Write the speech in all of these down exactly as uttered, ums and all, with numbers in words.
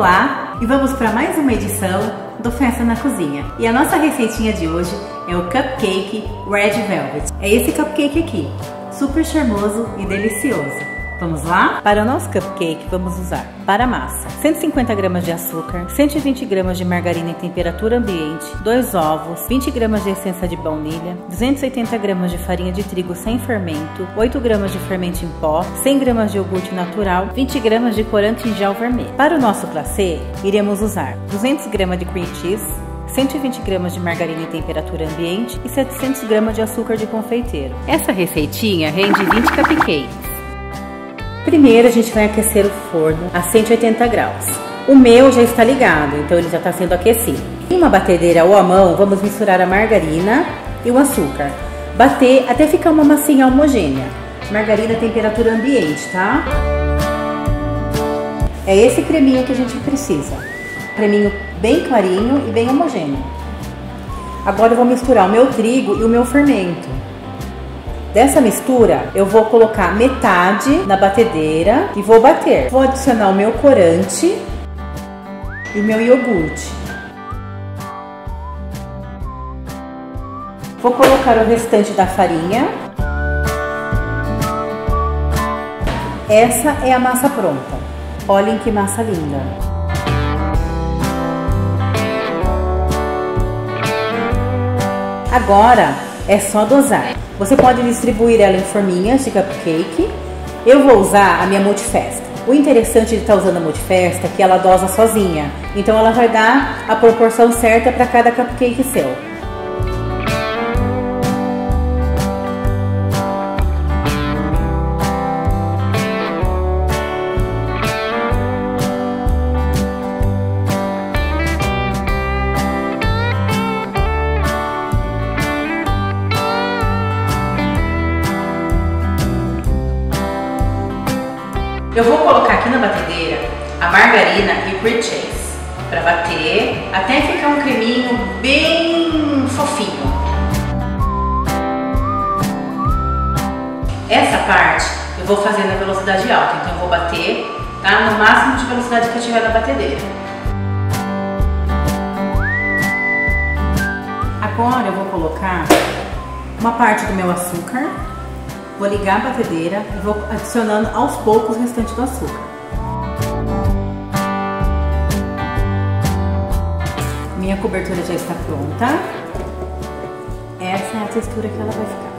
Olá e vamos para mais uma edição do Festa na Cozinha. E a nossa receitinha de hoje é o Cupcake Red Velvet. É esse cupcake aqui, super charmoso e delicioso. Vamos lá? Para o nosso cupcake, vamos usar para a massa cento e cinquenta gramas de açúcar, cento e vinte gramas de margarina em temperatura ambiente, dois ovos, vinte gramas de essência de baunilha, duzentos e oitenta gramas de farinha de trigo sem fermento, oito gramas de fermento em pó, cem gramas de iogurte natural, vinte gramas de corante em gel vermelho. Para o nosso glacê, iremos usar duzentos gramas de cream cheese, cento e vinte gramas de margarina em temperatura ambiente e setecentos gramas de açúcar de confeiteiro. Essa receitinha rende vinte cupcakes. Primeiro a gente vai aquecer o forno a cento e oitenta graus. O meu já está ligado, então ele já está sendo aquecido. Em uma batedeira ou à mão, vamos misturar a margarina e o açúcar. Bater até ficar uma massinha homogênea. Margarina temperatura ambiente, tá? É esse creminho que a gente precisa. Creminho bem clarinho e bem homogêneo. Agora eu vou misturar o meu trigo e o meu fermento. Dessa mistura, eu vou colocar metade na batedeira e vou bater. Vou adicionar o meu corante e o meu iogurte. Vou colocar o restante da farinha. Essa é a massa pronta. Olhem que massa linda! Agora é só dosar. Você pode distribuir ela em forminhas de cupcake. Eu vou usar a minha Multifesta. O interessante de estar usando a Multifesta é que ela dosa sozinha. Então ela vai dar a proporção certa para cada cupcake seu. Eu vou colocar aqui na batedeira a margarina e o cream cheese para bater até ficar um creminho bem fofinho. Essa parte eu vou fazer na velocidade alta, então eu vou bater, tá, no máximo de velocidade que eu tiver na batedeira. Agora eu vou colocar uma parte do meu açúcar. Vou ligar a batedeira e vou adicionando aos poucos o restante do açúcar. Minha cobertura já está pronta. Essa é a textura que ela vai ficar.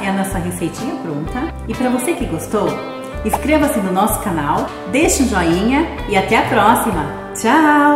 É a nossa receitinha pronta. E para você que gostou, inscreva-se no nosso canal, deixe um joinha e até a próxima. Tchau!